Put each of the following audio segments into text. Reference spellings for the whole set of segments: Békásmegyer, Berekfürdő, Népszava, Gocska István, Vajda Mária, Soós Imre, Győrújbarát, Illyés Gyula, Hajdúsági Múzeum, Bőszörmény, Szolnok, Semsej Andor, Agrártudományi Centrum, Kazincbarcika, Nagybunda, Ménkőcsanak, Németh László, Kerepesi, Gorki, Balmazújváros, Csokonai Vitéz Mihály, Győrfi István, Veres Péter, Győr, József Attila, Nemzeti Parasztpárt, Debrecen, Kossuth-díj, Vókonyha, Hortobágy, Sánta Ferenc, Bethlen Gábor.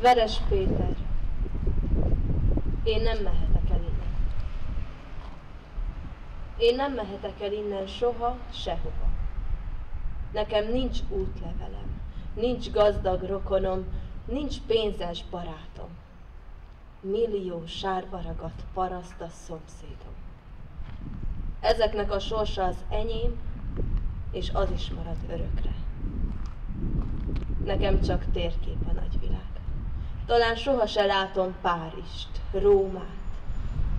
Veres Péter, én nem mehetek el innen. Én nem mehetek el innen soha, sehova. Nekem nincs útlevelem, nincs gazdag rokonom, nincs pénzes barátom. Millió sárba ragadt paraszt a szomszédom. Ezeknek a sorsa az enyém, és az is marad örökre. Nekem csak térkép a nagyvilág. Talán soha se látom Párizst, Rómát,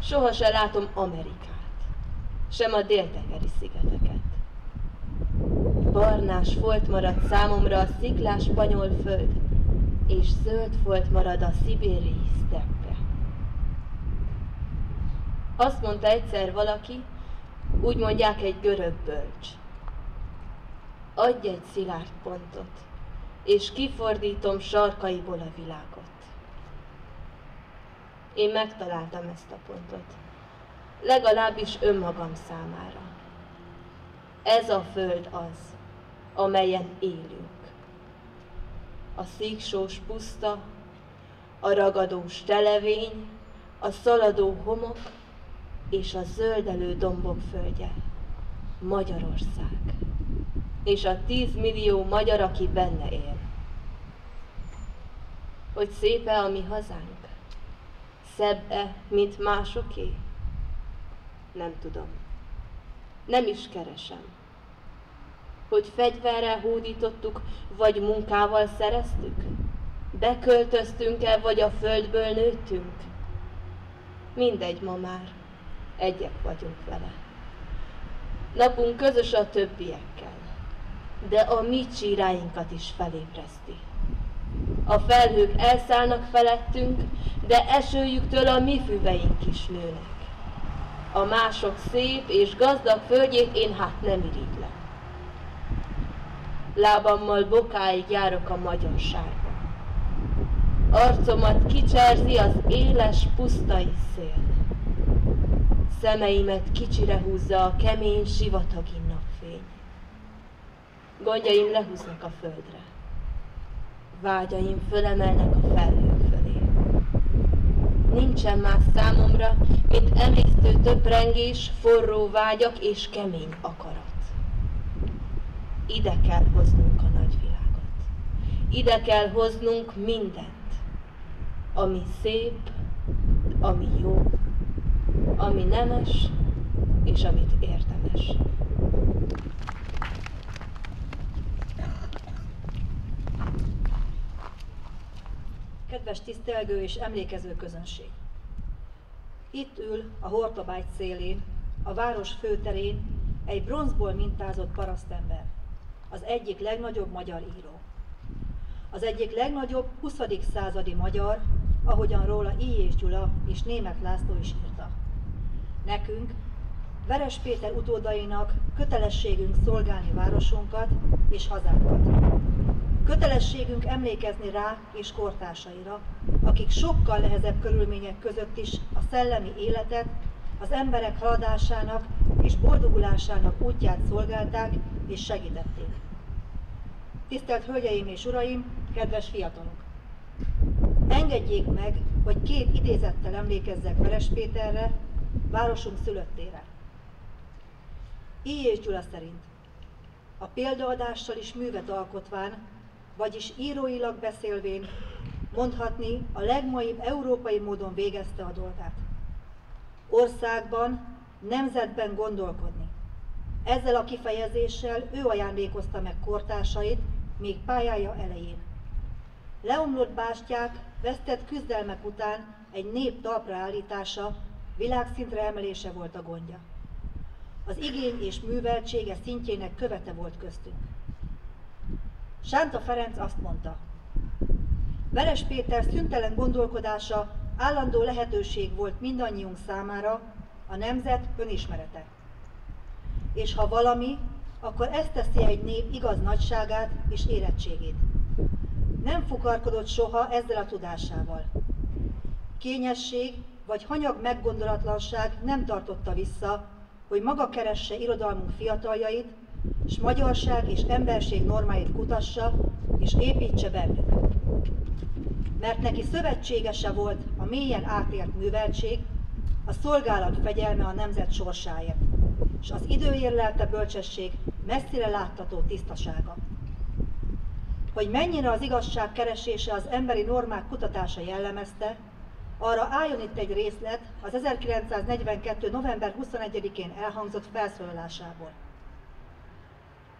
soha se látom Amerikát, sem a déltengeri szigeteket. Barnás folt marad számomra a sziklás spanyol föld, és zöld folt marad a szibéri szteppe. Azt mondta egyszer valaki, úgy mondják egy görög bölcs, adj egy szilárd pontot, és kifordítom sarkaiból a világot. Én megtaláltam ezt a pontot, legalábbis önmagam számára. Ez a föld az, amelyen élünk. A szígsós puszta, a ragadós televény, a szaladó homok és a zöldelő dombok földje, Magyarország. És a 10 millió magyar, aki benne él. Hogy szép-e a mi hazánk? Szebb-e, mint másoké? Nem tudom. Nem is keresem. Hogy fegyverrel hódítottuk, vagy munkával szereztük? Beköltöztünk-e, vagy a földből nőttünk? Mindegy ma már. Egyek vagyunk vele. Napunk közös a többiekkel. De a mi csíráinkat is felébreszti. A felhők elszállnak felettünk, de esőjüktől a mi füveink is nőnek. A mások szép és gazdag földjét én hát nem irigylem. Lábammal bokáig járok a magyarságban. Arcomat kicserzi az éles pusztai szél. Szemeimet kicsire húzza a kemény sivatagi napfény. Gondjaim lehúznak a földre. Vágyaim fölemelnek a felhők fölé. Nincsen más számomra, mint emésztő töprengés, forró vágyak és kemény akarat. Ide kell hoznunk a nagyvilágot. Ide kell hoznunk mindent, ami szép, ami jó, ami nemes és amit érdemes. Kedves tisztelgő és emlékező közönség! Itt ül a Hortobágy szélén, a város főterén egy bronzból mintázott parasztember, az egyik legnagyobb magyar író. Az egyik legnagyobb 20. századi magyar, ahogyan róla Illyés Gyula és Németh László is írta. Nekünk, Veres Péter utódainak kötelességünk szolgálni városunkat és hazánkat. Kötelességünk emlékezni rá és kortársaira, akik sokkal nehezebb körülmények között is a szellemi életet, az emberek haladásának és boldogulásának útját szolgálták és segítették. Tisztelt Hölgyeim és Uraim, kedves fiatalok! Engedjék meg, hogy két idézettel emlékezzek Veres Péterre, városunk szülöttére. Illyés Gyula szerint a példaadással is művet alkotván, vagyis íróilag beszélvén, mondhatni, a legmaibb európai módon végezte a dolgát. Országban, nemzetben gondolkodni. Ezzel a kifejezéssel ő ajándékozta meg kortársait, még pályája elején. Leomlott bástyák, vesztett küzdelmek után egy nép talpra állítása, világszintre emelése volt a gondja. Az igény és műveltsége szintjének követe volt köztünk. Sánta Ferenc azt mondta, Veres Péter szüntelen gondolkodása állandó lehetőség volt mindannyiunk számára, a nemzet önismerete. És ha valami, akkor ezt teszi egy nép igaz nagyságát és érettségét. Nem fukarkodott soha ezzel a tudásával. Kényesség vagy hanyag meggondolatlanság nem tartotta vissza, hogy maga keresse irodalmunk fiataljait, s magyarság és emberség normáit kutassa, és építse bennük. mert neki szövetségese volt a mélyen átért műveltség, a szolgálat fegyelme a nemzet sorsáért, és az időérlelte bölcsesség messzire láttató tisztasága. Hogy mennyire az igazság keresése az emberi normák kutatása jellemezte, arra álljon itt egy részlet az 1942. november 21-én elhangzott felszólalásából.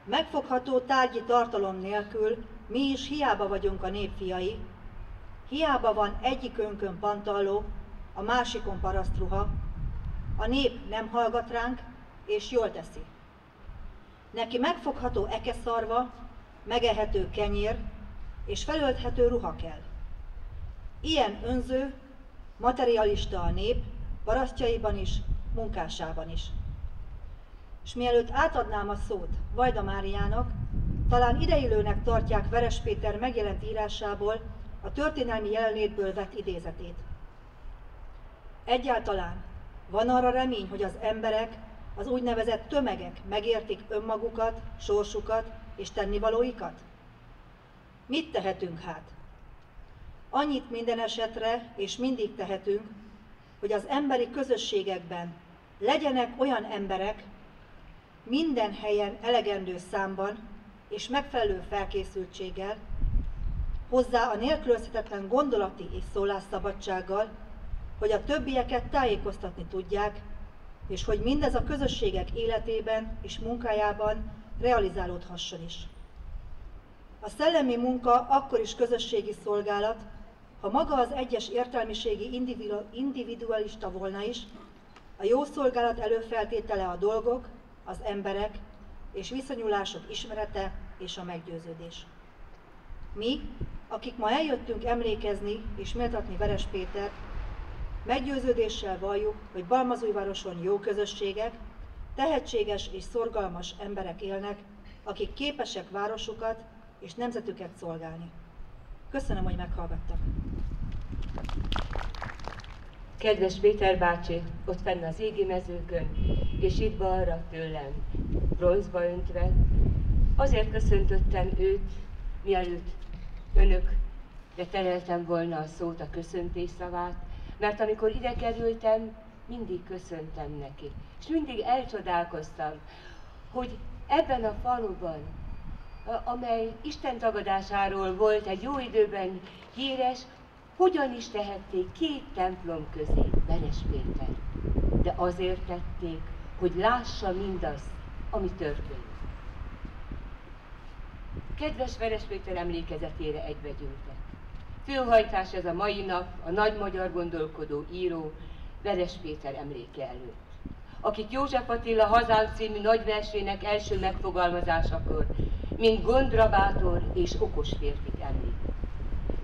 Megfogható tárgyi tartalom nélkül mi is hiába vagyunk a népfiai, hiába van egyikünkön pantalló, a másikon parasztruha, a nép nem hallgat ránk, és jól teszi. Neki megfogható ekeszarva, megehető kenyér és felölthető ruha kell. Ilyen önző, materialista a nép, parasztjaiban is, munkásában is. És mielőtt átadnám a szót Vajda Máriának, talán ideillőnek tartják Veres Péter megjelent írásából a történelmi jelenlétből vett idézetét. Egyáltalán van arra remény, hogy az emberek, az úgynevezett tömegek megértik önmagukat, sorsukat és tennivalóikat? Mit tehetünk hát? Annyit minden esetre és mindig tehetünk, hogy az emberi közösségekben legyenek olyan emberek, minden helyen elegendő számban és megfelelő felkészültséggel, hozzá a nélkülözhetetlen gondolati és szólásszabadsággal, hogy a többieket tájékoztatni tudják, és hogy mindez a közösségek életében és munkájában realizálódhasson is. A szellemi munka akkor is közösségi szolgálat, ha maga az egyes értelmiségi individualista volna is, a jó szolgálat előfeltétele a dolgok, az emberek és viszonyulások ismerete és a meggyőződés. Mi, akik ma eljöttünk emlékezni és méltatni Veres Pétert, meggyőződéssel valljuk, hogy Balmazújvároson jó közösségek, tehetséges és szorgalmas emberek élnek, akik képesek városukat és nemzetüket szolgálni. Köszönöm, hogy meghallgattak. Kedves Péter bácsi, ott fenn az égi mezőkön, és itt balra tőlem, bronzba öntve. Azért köszöntöttem őt, mielőtt önökre tereltem volna a szót, a köszöntés szavát, mert amikor ide kerültem, mindig köszöntem neki. És mindig elcsodálkoztam, hogy ebben a faluban, amely Isten tagadásáról volt egy jó időben híres, hogyan is tehették két templom közé Veres Pétert. De azért tették, hogy lássa mindazt, ami történt. Kedves Veres Péter emlékezetére egybegyűltek. Főhajtás ez a mai nap a nagy magyar gondolkodó író Veres Péter emléke előtt, akit József Attila Hazánk című nagyversének első megfogalmazásakor, mint gondrabátor és okos férfit említ.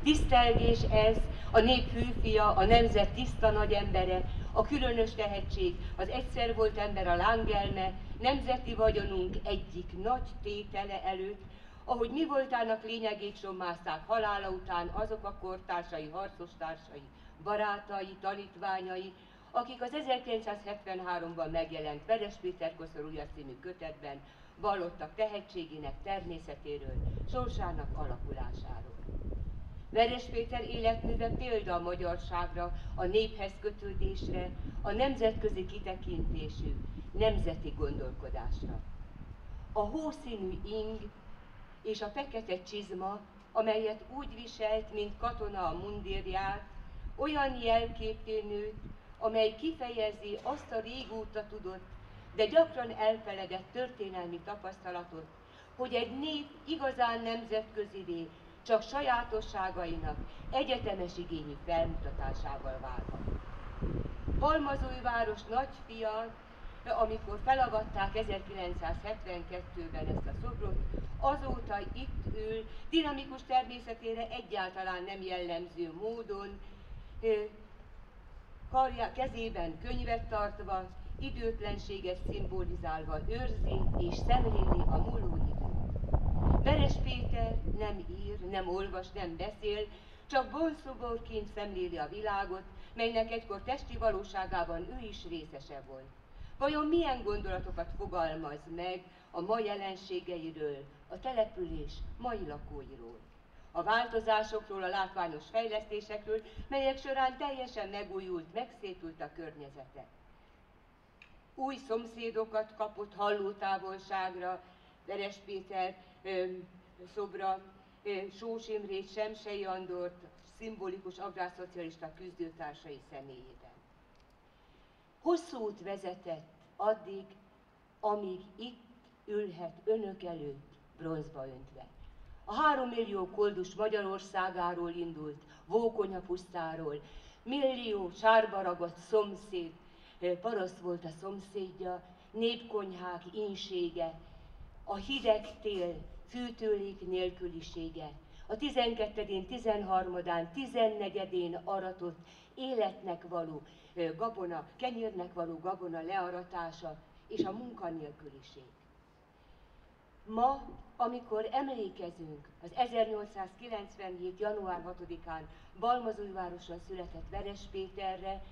Tisztelgés ez, a nép hűfia, a nemzet tiszta nagyembere, a különös tehetség, az egyszer volt ember a lángelme, nemzeti vagyonunk egyik nagy tétele előtt, ahogy mi voltának lényegét sommázták halála után azok a kortársai, harcostársai, barátai, tanítványai, akik az 1973-ban megjelent Veres Péter koszorúja című kötetben vallottak tehetségének, természetéről, sorsának alakulásáról. Veres Péter életműve példa a magyarságra, a néphez kötődésre, a nemzetközi kitekintésű, nemzeti gondolkodásra. A hószínű ing és a fekete csizma, amelyet úgy viselt, mint katona a mundírját, olyan jelképté nőtt, amely kifejezi azt a régóta tudott, de gyakran elfeledett történelmi tapasztalatot, hogy egy nép igazán nemzetközivé csak sajátosságainak egyetemes igényi felmutatásával válhat. Balmazújváros nagyfia, amikor felavatták 1972-ben ezt a szobrot, azóta itt ül, dinamikus természetére egyáltalán nem jellemző módon, kezében könyvet tartva, időtlenséget szimbolizálva őrzi és szemléli a múló időt. Veres Péter nem ír, nem olvas, nem beszél, csak borszoborként szemléli a világot, melynek egykor testi valóságában ő is részese volt. Vajon milyen gondolatokat fogalmaz meg a ma jelenségeiről, a település mai lakóiról? a változásokról, a látványos fejlesztésekről, melyek során teljesen megújult, megszépült a környezete. Új szomszédokat kapott hallótávolságra, Veres Péter szobra, Soós Imrét, Semsej Andort, szimbolikus agrárszocialista küzdőtársai személyében. Hosszú út vezetett addig, amíg itt ülhet önök előtt bronzba öntve. A 3 millió koldus Magyarországáról indult, Vókonyha pusztáról, millió sárba ragadt szomszéd, paraszt volt a szomszédja, népkonyhák ínsége, a hideg tél fűtőlék nélkülisége, a 12-én, 13-án, 14-én aratott életnek való gabona, kenyérnek való gabona learatása és a munkanélküliség. Ma, amikor emlékezünk az 1897. január 6-án Balmazújvároson született Veres Péterre,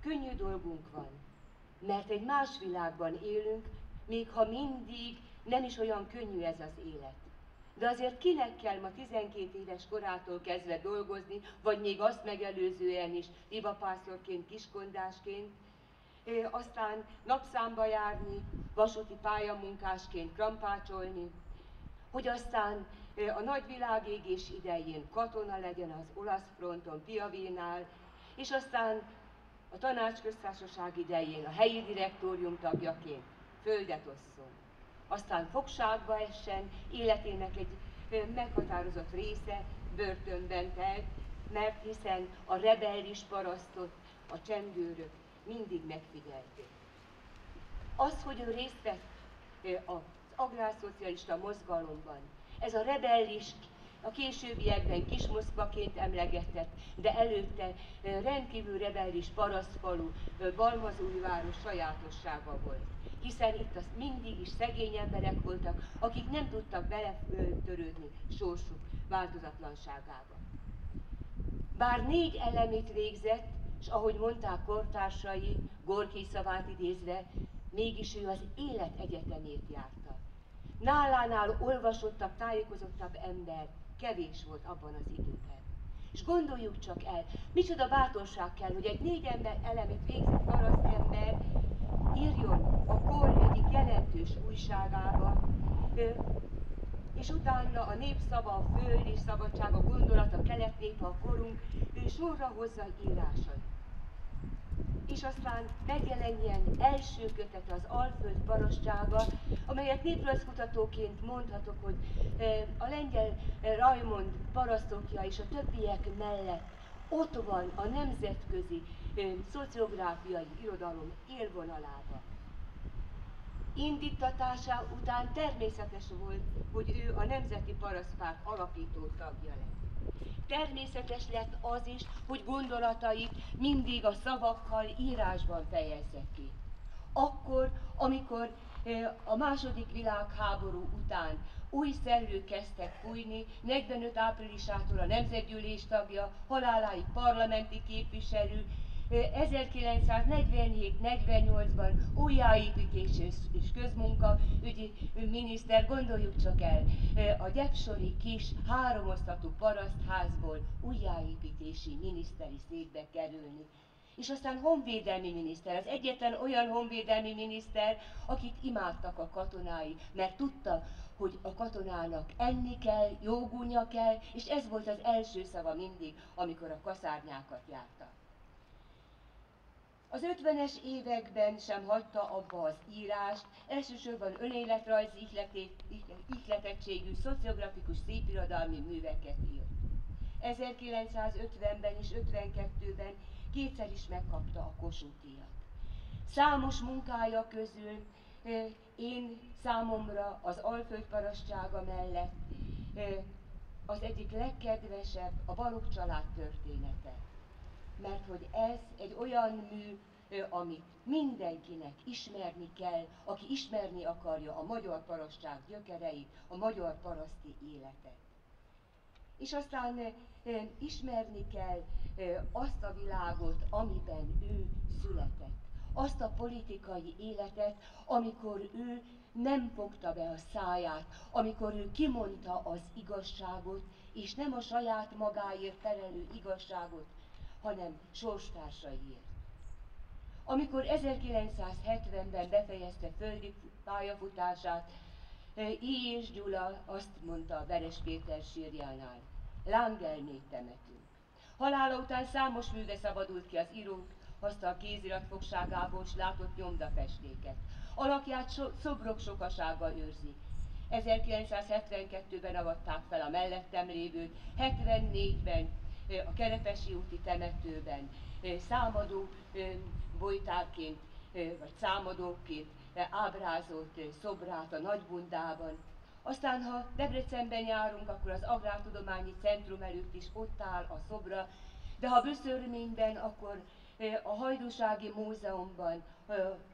könnyű dolgunk van, mert egy más világban élünk, még ha mindig nem is olyan könnyű ez az élet. De azért kinek kell ma 12 éves korától kezdve dolgozni, vagy még azt megelőzően is, ribapászorként, kiskondásként, aztán napszámba járni, vasúti pályamunkásként krampácsolni, hogy aztán a nagy világégés idején katona legyen az olasz fronton, Piavénál, és aztán a tanácsköztársaság idején a helyi direktórium tagjaként földet osszon. Aztán fogságba essen, életének egy meghatározott része börtönben telt, mert hiszen a rebellis parasztot a csendőrök mindig megfigyelték. Az, hogy ő részt vett az agrárszocialista mozgalomban, ez a rebellis, a későbbiekben Kis-Moszkvaként emlegetett, de előtte rendkívül rebellis parasztfalu, Balmazújváros sajátossága volt. Hiszen itt az mindig is szegény emberek voltak, akik nem tudtak beletörődni sorsuk változatlanságába. Bár 4 elemét végzett, és ahogy mondták kortársai, Gorki szavát idézve, mégis ő az élet egyetemét járta. Nálánál olvasottabb, tájékozottabb ember kevés volt abban az időben. És gondoljuk csak el, micsoda bátorság kell, hogy egy 4 elemét végzett parasztember írjon a kor egyik jelentős újságába, és utána a Népszava, a Föld és Szabadság, a Gondolat, a Kelet Népe, a Korunk, ő sorra hozza írásait. És aztán megjelenjen első kötete, az Alföld parasztsága, amelyet néprajzkutatóként mondhatok, hogy a lengyel Rajmond parasztokja és a többiek mellett ott van a nemzetközi szociográfiai irodalom élvonalába. Indítatása után természetes volt, hogy ő a Nemzeti Parasztpárt alapító tagja lett. Természetes lett az is, hogy gondolatait mindig a szavakkal, írásban fejezze ki. Akkor, amikor a második világháború után új szellők kezdtek fújni, 45 áprilisától a nemzetgyűlés tagja, haláláig parlamenti képviselő, 1947-48-ban újjáépítés és közmunkaügyi miniszter, gondoljuk csak el, a gyepsori kis 3 osztatú parasztházból újjáépítési miniszteri székbe kerülni. És aztán honvédelmi miniszter, az egyetlen olyan honvédelmi miniszter, akit imádtak a katonái, mert tudta, hogy a katonának enni kell, jó gúnya kell, és ez volt az első szava mindig, amikor a kaszárnyákat járta. Az 50-es években sem hagyta abba az írást, elsősorban önéletrajzi ihletettségű, szociografikus szépirodalmi műveket írt. 1950-ben és 1952-ben kétszer is megkapta a Kossuth-díjat. Számos munkája közül én számomra az Alföld parasztsága mellett az egyik legkedvesebb a Balogh család története. Mert hogy ez egy olyan mű, amit mindenkinek ismerni kell, aki ismerni akarja a magyar parasztság gyökereit, a magyar paraszti életet. És aztán ismerni kell azt a világot, amiben ő született. Azt a politikai életet, amikor ő nem fogta be a száját, amikor ő kimondta az igazságot, és nem a saját magáért felelő igazságot, hanem sorstársaiért. Amikor 1970-ben befejezte földi pályafutását, Illyés Gyula azt mondta a Veres Péter sírjánál: Lángelnét temetünk. Halála után számos műve szabadult ki az írók, hozta a kézirat fogságából, s látott nyomdafestéket. Alakját szobrok sokasága őrzi. 1972-ben avatták fel a mellettem lévőt, 74-ben a Kerepesi úti temetőben számadó bojtárként, vagy számadóként ábrázolt szobrát a Nagybundában. Aztán, ha Debrecenben járunk, akkor az Agrártudományi Centrum előtt is ott áll a szobra, de ha Bőszörményben, akkor a Hajdúsági Múzeumban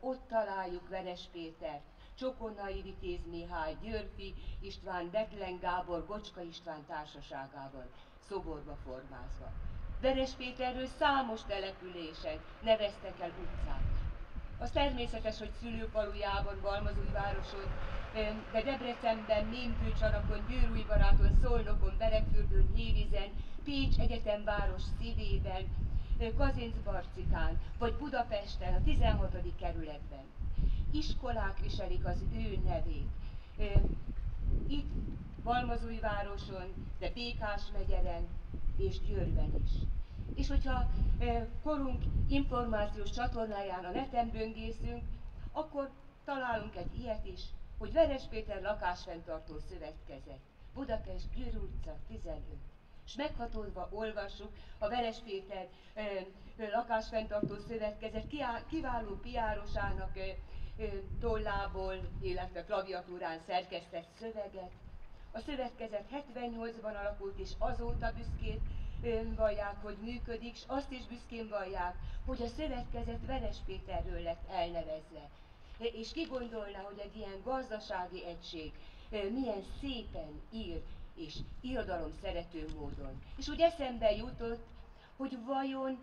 ott találjuk Veres Pétert, Csokonai Vitéz Mihály, Győrfi István, Bethlen Gábor, Gocska István társaságával szoborba formázva. Veres Péterről számos településen neveztek el utcát. Az természetes, hogy szülőfalujában, Balmazújvároson, de Debrecenben, Ménkőcsanakon, Győrújbaráton, Szolnokon, Berekfürdőn, Hévízen, Pécs egyetemváros szívében, Kazincbarcikán, vagy Budapesten, a 16. kerületben. Iskolák viselik az ő nevét. Itt, Balmazújvároson, de Békásmegyeren és Győrben is. És hogyha korunk információs csatornáján a neten böngészünk, akkor találunk egy ilyet is, hogy Veres Péter lakásfenntartó szövetkezet, Budapest, Győr utca 15. És meghatódva olvassuk a Veres Péter lakásfenntartó szövetkezet kiváló PR-osának tollából, illetve klaviatúrán szerkesztett szöveget. A szövetkezet 78-ban alakult, és azóta büszkén vallják, hogy működik, és azt is büszkén vallják, hogy a szövetkezet Veres Péterről lett elnevezve. És ki gondolná, hogy egy ilyen gazdasági egység milyen szépen ír, és irodalom szerető módon. És úgy eszembe jutott, hogy vajon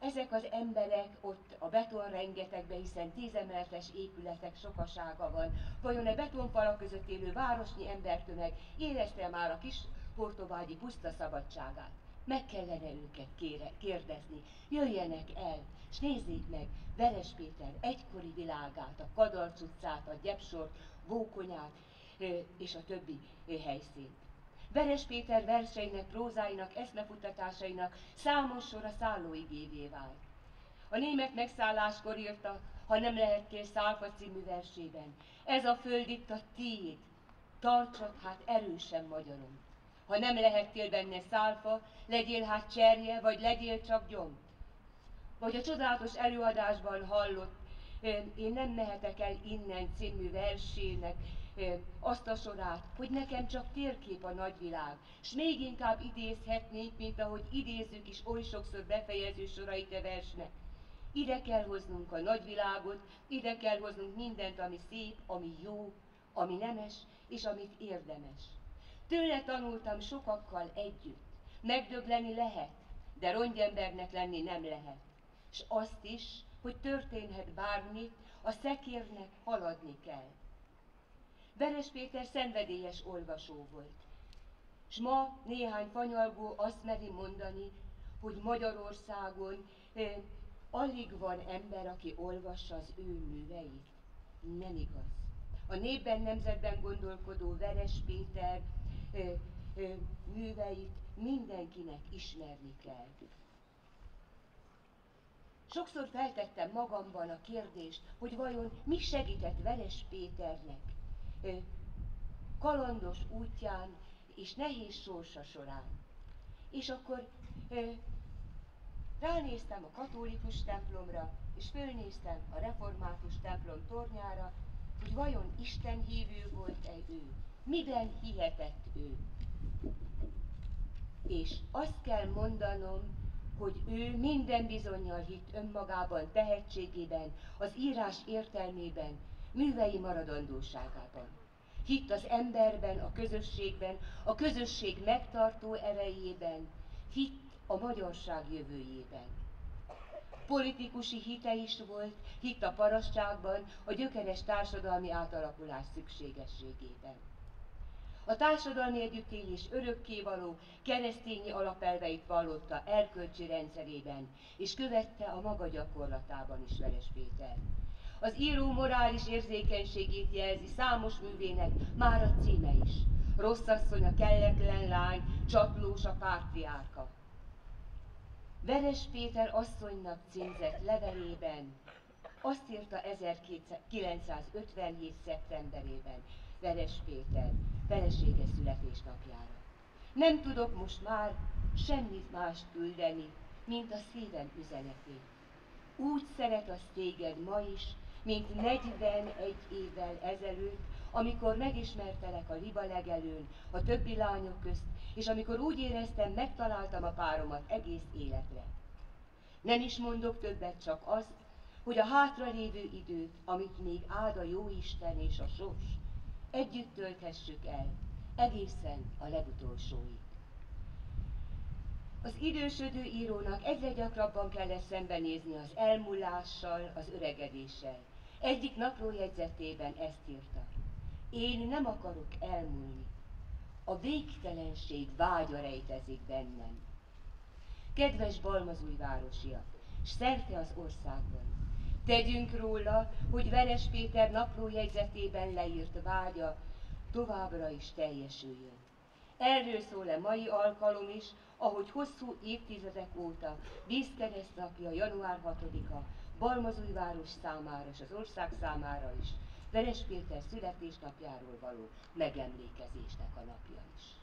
ezek az emberek ott a beton rengetegben, hiszen 10 emeletes épületek sokasága van, vajon a betonfalak között élő városnyi embertömeg érezte már a kis hortobágyi puszta szabadságát? Meg kellene őket kérdezni, jöjjenek el, és nézzék meg Veres Péter egykori világát, a Kadarc utcát, a Gyepsort, Vókonyát és a többi helyszínt. Veres Péter verseinek, prózáinak, eszmefutatásainak számos sor a szállóigévé vált. A német megszálláskor írta, ha nem lehettél szálfa című versében: ez a föld itt a tiéd, tartsad hát erősen, magyarom. Ha nem lehettél benne szálfa, legyél hát cserje, vagy legyél csak gyom. Vagy a csodálatos előadásban hallott Én nem mehetek el innen című versének azt a sorát, hogy nekem csak térkép a nagyvilág, s még inkább idézhetnék, mint ahogy idézzük is oly sokszor befejező sorait a versnek. Ide kell hoznunk a nagyvilágot, ide kell hoznunk mindent, ami szép, ami jó, ami nemes, és amit érdemes. Tőle tanultam sokakkal együtt. Megdögleni lehet, de rongyembernek lenni nem lehet. S azt is, hogy történhet bármi, a szekérnek haladni kell. Veres Péter szenvedélyes olvasó volt, s ma néhány fanyalgó azt meri mondani, hogy Magyarországon alig van ember, aki olvassa az ő műveit. Nem igaz. A népben, nemzetben gondolkodó Veres Péter műveit mindenkinek ismerni kell. Sokszor feltettem magamban a kérdést, hogy vajon mi segített Veres Péternek kalandos útján és nehéz sorsa során. És akkor ránéztem a katolikus templomra, és fölnéztem a református templom tornyára, hogy vajon Isten hívő volt-e ő, miben hihetett ő. És azt kell mondanom, hogy ő minden bizonnyal hitt önmagában, tehetségében, az írás értelmében, művei maradandóságában. Hitt az emberben, a közösségben, a közösség megtartó erejében, hitt a magyarság jövőjében. Politikusi hite is volt, hitt a parasztságban, a gyökeres társadalmi átalakulás szükségességében. A társadalmi együttélés örökkévaló, keresztényi alapelveit vallotta erkölcsi rendszerében, és követte a maga gyakorlatában is Veres Péter. Az író morális érzékenységét jelzi számos művének már a címe is. Rosszasszony a kelletlen lány, csatlós a pátriárka. Veres Péter asszonynak címzett levelében azt írta 1957. szeptemberében Veres Péter felesége születésnapjára. Nem tudok most már semmit mást küldeni, mint a szívem üzenetét. Úgy szeret az téged ma is, mint 41 évvel ezelőtt, amikor megismertelek a libalegelőn, a többi lányok közt, és amikor úgy éreztem, megtaláltam a páromat egész életre. Nem is mondok többet, csak azt, hogy a hátralévő időt, amit még áld a Jóisten és a sors, együtt tölthessük el, egészen a legutolsóig. Az idősödő írónak egyre gyakrabban kellett szembenézni az elmúlással, az öregedéssel. Egyik naplójegyzetében ezt írta. Én nem akarok elmúlni. A végtelenség vágya rejtezik bennem. Kedves balmazújvárosiak, s szerte az országban, tegyünk róla, hogy Veres Péter naplójegyzetében leírt vágya továbbra is teljesüljön. Erről szól a mai alkalom is, ahogy hosszú évtizedek óta Vízkereszt napja, január 6-a, Balmazújváros számára és az ország számára is, Veres Péter születésnapjáról való megemlékezésnek a napja is.